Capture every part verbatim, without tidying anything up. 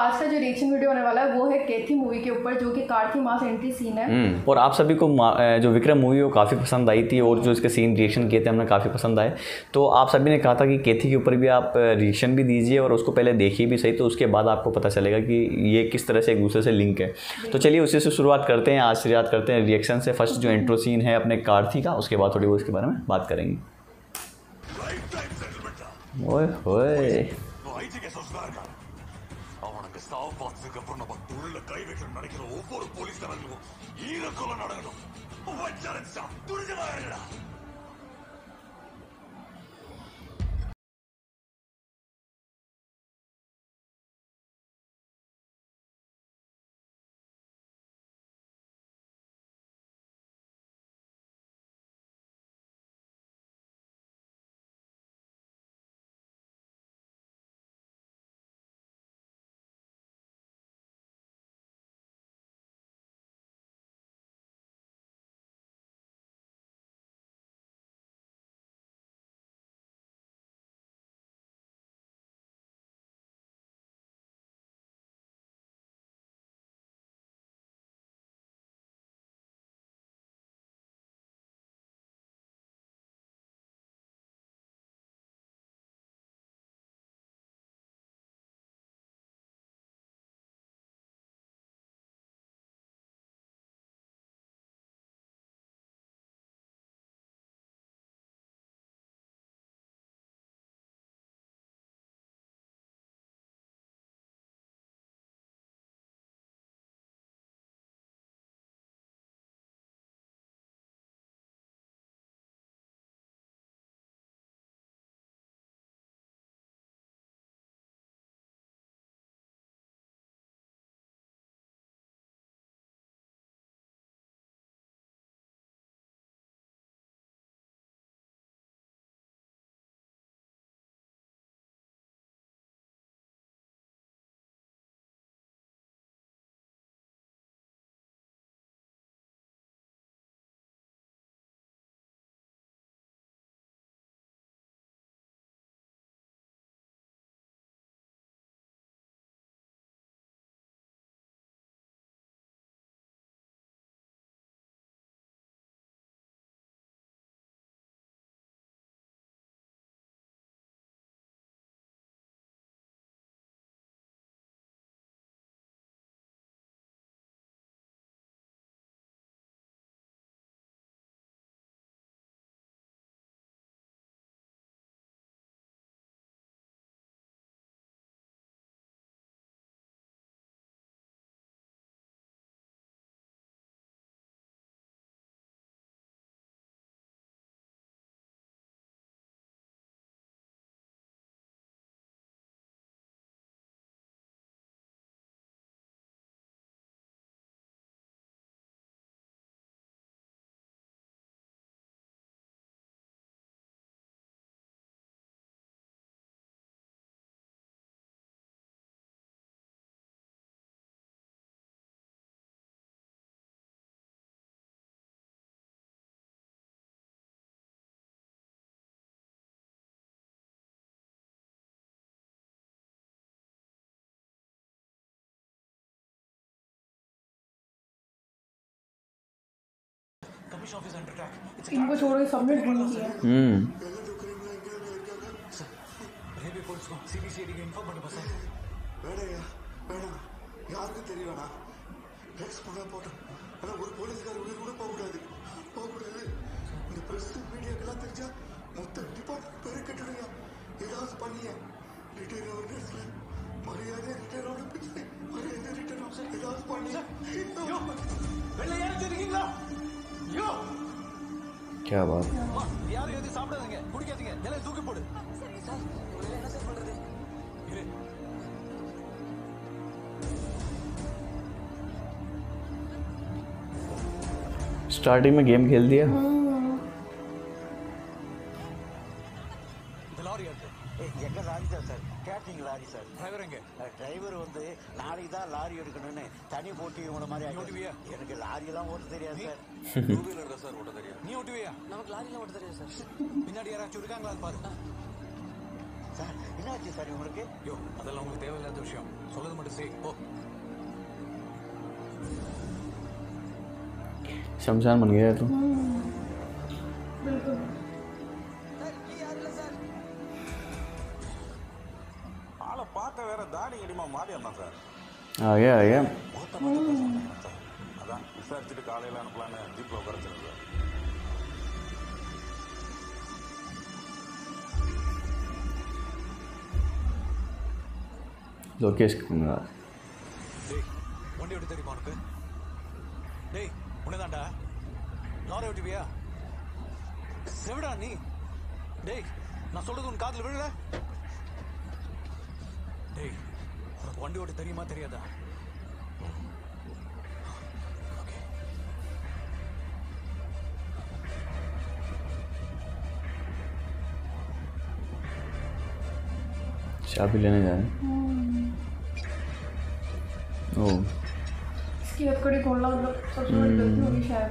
आज का जो रिएक्शन वीडियो होने वाला है वो है कैथी मूवी के ऊपर, जो कि कार्थी मास एंट्री सीन है। और आप सभी को जो विक्रम मूवी वो काफ़ी पसंद आई थी और जो इसके सीन रिएक्शन किए थे हमने काफ़ी पसंद आए। तो आप सभी ने कहा था कि कैथी के ऊपर भी आप रिएक्शन भी दीजिए और उसको पहले देखिए भी सही, तो उसके बाद आपको पता चलेगा कि ये किस तरह से एक दूसरे से लिंक है। तो चलिए उसी से शुरुआत करते हैं, आज से याद करते हैं रिएक्शन से। फर्स्ट जो इंट्रो सीन है अपने कार्थी का, उसके बाद थोड़ी वो इसके बारे में बात करेंगे। ओए होए इनको छोड़ो, सबमिट करना चाहिए। हम्म यो क्या बात यार, ये சாப்பிட देंगे குடிக்காதீங்க, எல்லாம் தூக்கி போடு சார், ஒரே என்ன சார் பண்றது இரு। स्टार्टिंग में गेम खेल दिया எங்க லாரி தான் சார், கேட்டிங் லாரி சார்। டிரைவர் எங்க? டிரைவர் வந்து நாளைக்கு தான் லாரி எடுக்கணும்னு தனி போட்டி உன மாதிரி ஆயிடுச்சு। எனக்கு லாரி எல்லாம் ஓட்ட தெரியாது சார், டூ வீலர் தான் சார் ஓட்ட தெரியும்। நீ ஓட்டுவியா? நமக்கு லாரி எல்லாம் ஓட்ட தெரியாது சார்। பின்னாடி யாராச்சும் இருக்காங்களா பாரு। சார் என்னாச்சு சார் உங்களுக்கு? யோ அதெல்லாம் உங்களுக்கு தேவையில்லாத விஷயம், சொல்றது மட்டும் செய் போ. शमशान बन गया है तो आ गया आ गया लोकेश உனதாண்டா நாரே விட்டுவியா செவிடா நீ. டேய் நான் சொல்றது உன் காதுல விழுல? டேய் உனக்கு வண்டி ஓட்ட தெரியுமா தெரியாதா? चाबी लेने जा रहे हैं. ओ कि आपको ये खोलना मतलब सबसे बड़ी गलती होगी शायद.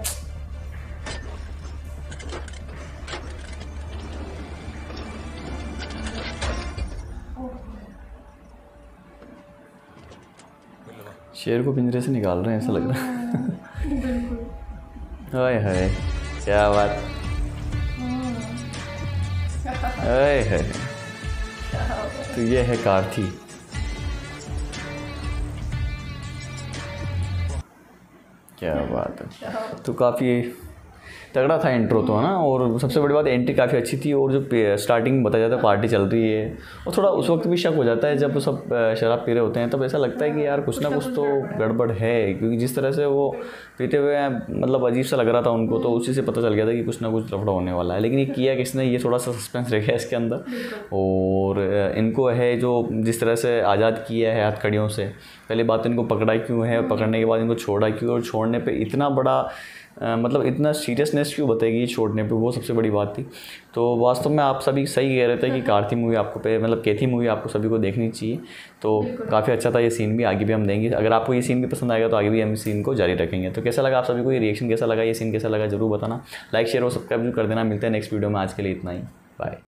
शेर को पिंजरे से निकाल रहे हैं ऐसा लग रहा है. बिल्कुल. ओए हाय क्या बात. ओए हाय तो ये है कार्थी. क्या बात है. तो काफ़ी तगड़ा था इंट्रो तो है ना. और सबसे बड़ी बात एंट्री काफ़ी अच्छी थी. और जो स्टार्टिंग बताया जाता है पार्टी चल रही है और थोड़ा उस वक्त भी शक हो जाता है जब सब शराब पी रहे होते हैं तब ऐसा लगता है कि यार कुछ ना कुछ तो गड़बड़ है क्योंकि जिस तरह से वो पीते हुए मतलब अजीब सा लग रहा था उनको. तो उसी से पता चल गया था कि कुछ ना कुछ लफड़ा होने वाला है. लेकिन ये किया किसने ये थोड़ा सा सस्पेंस रखा है इसके अंदर. और इनको है जो जिस तरह से आज़ाद किया है हथकड़ियों से. पहली बात इनको पकड़ा क्यों है, पकड़ने के बाद इनको छोड़ा क्यों, और छोड़ने पर इतना बड़ा आ, मतलब इतना सीरियसनेस क्यों बताएगी छोड़ने पे, वो सबसे बड़ी बात थी. तो वास्तव में आप सभी सही कह रहे थे कि कार्थी मूवी आपको पे मतलब कैथी मूवी आपको सभी को देखनी चाहिए. तो काफ़ी अच्छा था ये सीन भी. आगे भी हम देंगे. अगर आपको ये सीन भी पसंद आएगा तो आगे भी हम इस सीन को जारी रखेंगे. तो कैसा लगा आप सभी को, ये रिएक्शन कैसा लगा, ये सीन कैसा लगा, जरूर बताना. लाइक शेयर और सब्सक्राइब जरूर कर देना. मिलते हैं नेक्स्ट वीडियो में. आज के लिए इतना ही. बाय.